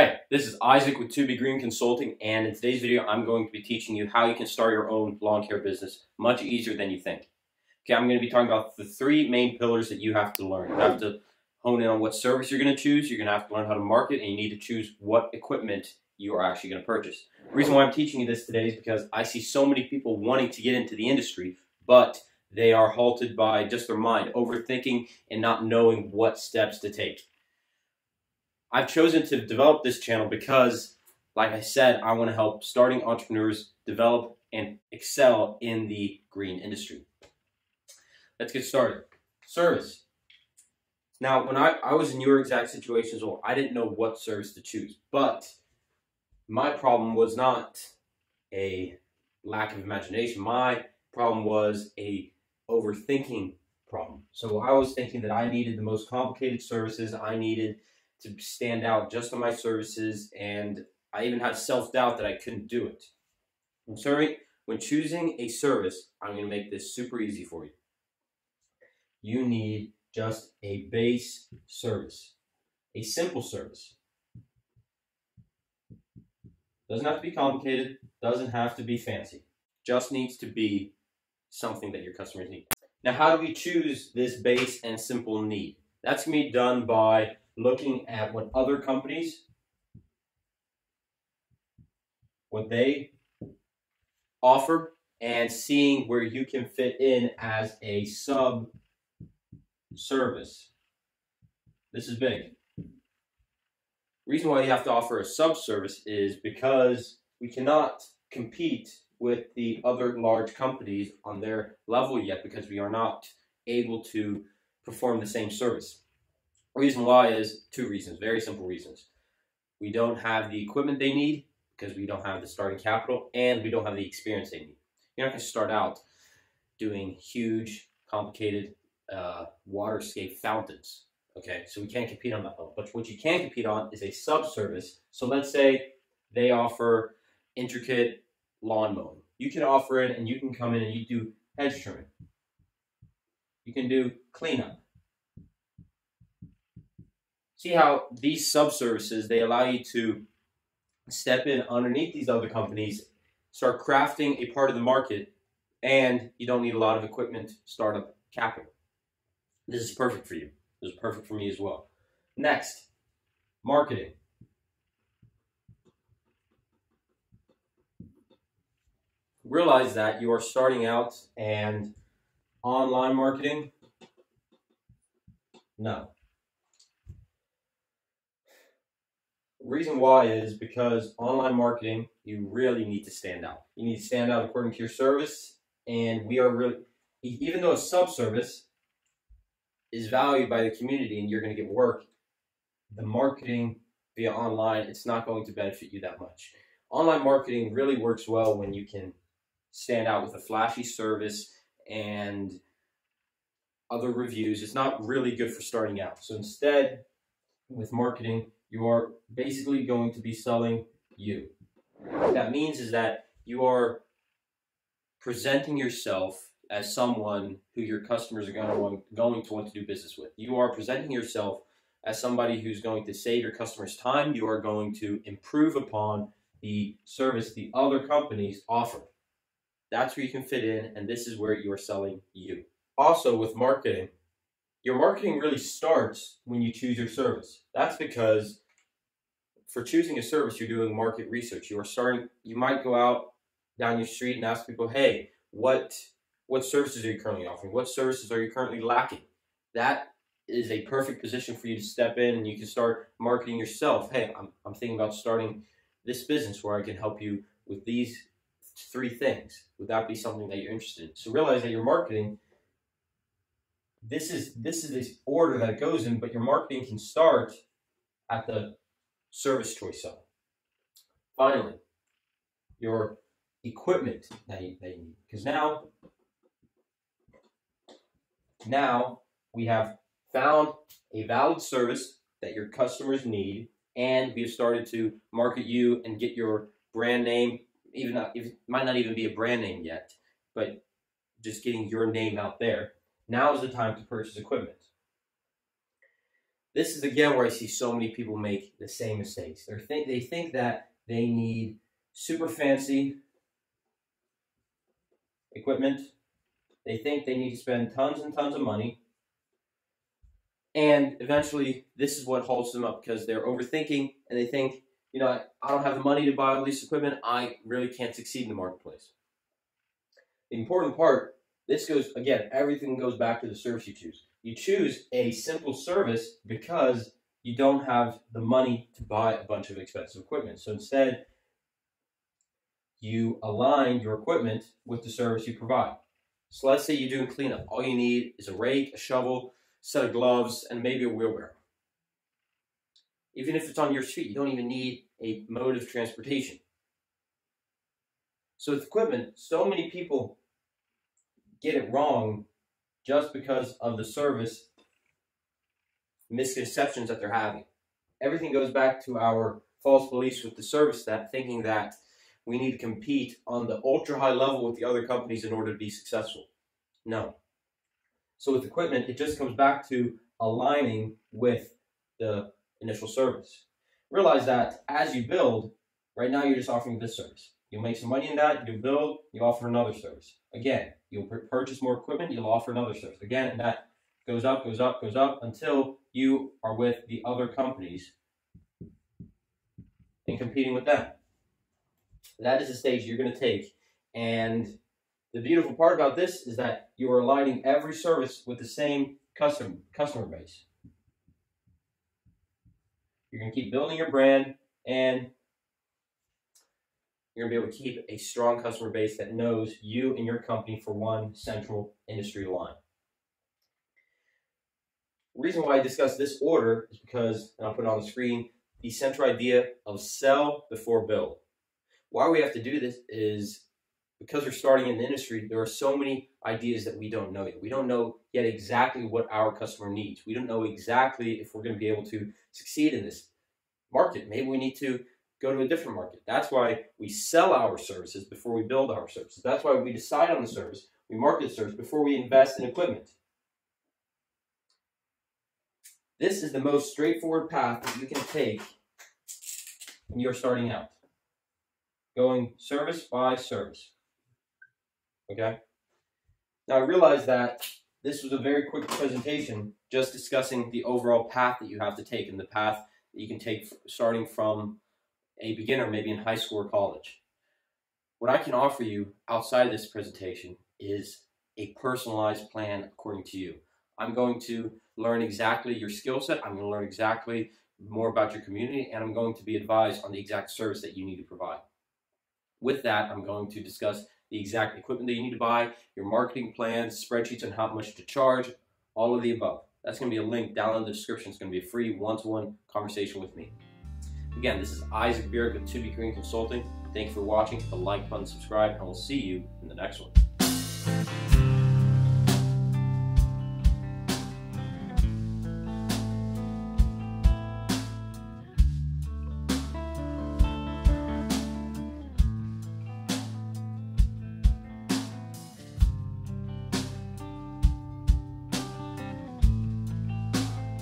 Hey, this is Isak with 2B Green Consulting, and in today's video I'm going to be teaching you how you can start your own lawn care business much easier than you think. Okay, I'm going to be talking about the three main pillars that you have to learn. You have to hone in on what service you're going to choose, you're going to have to learn how to market, and you need to choose what equipment you are actually going to purchase. The reason why I'm teaching you this today is because I see so many people wanting to get into the industry, but they are halted by just their mind, overthinking and not knowing what steps to take. I've chosen to develop this channel because, like I said, I want to help starting entrepreneurs develop and excel in the green industry. Let's get started. Service. Now, when I was in your exact situation as well, I didn't know what service to choose, but my problem was not a lack of imagination. My problem was a overthinking problem. So I was thinking that I needed the most complicated services. I needed to stand out just on my services, and I even had self-doubt that I couldn't do it. When choosing a service, I'm going to make this super easy for you. You need just a base service, a simple service. Doesn't have to be complicated, doesn't have to be fancy. Just needs to be something that your customers need. Now, how do we choose this base and simple need? That's going to be done by looking at what other companies, what they offer, and seeing where you can fit in as a sub-service. This is big. Reason why you have to offer a sub-service is because we cannot compete with the other large companies on their level yet, because we are not able to perform the same service. Reason why is two reasons, very simple reasons. We don't have the equipment they need because we don't have the starting capital, and we don't have the experience they need. You're not going to start out doing huge, complicated waterscape fountains. Okay, so we can't compete on that level. But what you can compete on is a sub-service. So let's say they offer intricate lawn mowing. You can offer it, and you can come in and you do hedge trimming. You can do cleanup. See how these sub-services, they allow you to step in underneath these other companies, start crafting a part of the market, and you don't need a lot of equipment, startup capital. This is perfect for you. This is perfect for me as well. Next, marketing. Realize that you are starting out, and online marketing, no. Reason why is because online marketing, you really need to stand out. You need to stand out according to your service, and we are really, even though a sub-service is valued by the community and you're going to get work, the marketing via online, it's not going to benefit you that much. Online marketing really works well when you can stand out with a flashy service and other reviews. It's not really good for starting out. So instead, with marketing, you are basically going to be selling you. What that means is that you are presenting yourself as someone who your customers are going to want to do business with. You are presenting yourself as somebody who's going to save your customers time. You are going to improve upon the service the other companies offer. That's where you can fit in, and this is where you are selling you. Also, with marketing, your marketing really starts when you choose your service. That's because for choosing a service, you're doing market research. You might go out down your street and ask people, hey, what services are you currently offering? What services are you currently lacking? That is a perfect position for you to step in, and you can start marketing yourself. Hey, I'm thinking about starting this business where I can help you with these three things. Would that be something that you're interested in? So realize that your marketing, this is the order that it goes in, but your marketing can start at the service choice side. Finally, your equipment that you need. Because now we have found a valid service that your customers need, and we have started to market you and get your brand name. It might not even be a brand name yet, but just getting your name out there. Now is the time to purchase equipment. This is again where I see so many people make the same mistakes. They think that they need super fancy equipment. They think they need to spend tons and tons of money. And eventually, this is what holds them up, because they're overthinking and they think, you know, I don't have the money to buy all this equipment. I really can't succeed in the marketplace. The important part, this goes, again, everything goes back to the service you choose. You choose a simple service because you don't have the money to buy a bunch of expensive equipment. So instead, you align your equipment with the service you provide. So let's say you're doing cleanup. All you need is a rake, a shovel, a set of gloves, and maybe a wheelbarrow. Even if it's on your street, you don't even need a mode of transportation. So with equipment, so many people get it wrong just because of the service misconceptions that they're having. Everything goes back to our false beliefs with the service, that thinking that we need to compete on the ultra high level with the other companies in order to be successful. No. So with equipment, it just comes back to aligning with the initial service. Realize that as you build, right now you're just offering this service. You'll make some money in that, you build, you offer another service. Again, you'll purchase more equipment, you'll offer another service. Again, and that goes up, until you are with the other companies and competing with them. That is the stage you're going to take. And the beautiful part about this is that you are aligning every service with the same customer base. You're going to keep building your brand, and you're going to be able to keep a strong customer base that knows you and your company for one central industry line. The reason why I discuss this order is because, and I'll put it on the screen, the central idea of sell before build. Why we have to do this is because we're starting in the industry, there are so many ideas that we don't know yet. We don't know yet exactly what our customer needs. We don't know exactly if we're going to be able to succeed in this market. Maybe we need to go to a different market. That's why we sell our services before we build our services. That's why we decide on the service, we market the service before we invest in equipment. This is the most straightforward path that you can take when you're starting out. Going service by service. Okay? Now I realize that this was a very quick presentation just discussing the overall path that you have to take, and the path that you can take starting from a beginner, maybe in high school or college. What I can offer you outside of this presentation is a personalized plan according to you. I'm going to learn exactly your skill set. I'm going to learn exactly more about your community, and I'm going to be advised on the exact service that you need to provide. With that, I'm going to discuss the exact equipment that you need to buy, your marketing plans, spreadsheets on how much to charge, all of the above. That's going to be a link down in the description. It's going to be a free one-to-one conversation with me. Again, this is Isak Burak with 2B Green Consulting. Thank you for watching. Hit the like button, subscribe, and we'll see you in the next one.